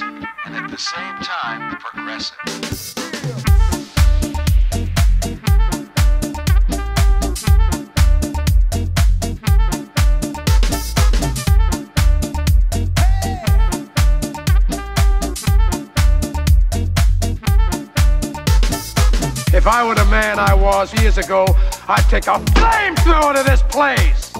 diverse and at the same time progressive. If I were the man I was years ago, I'd take a flamethrower to this place!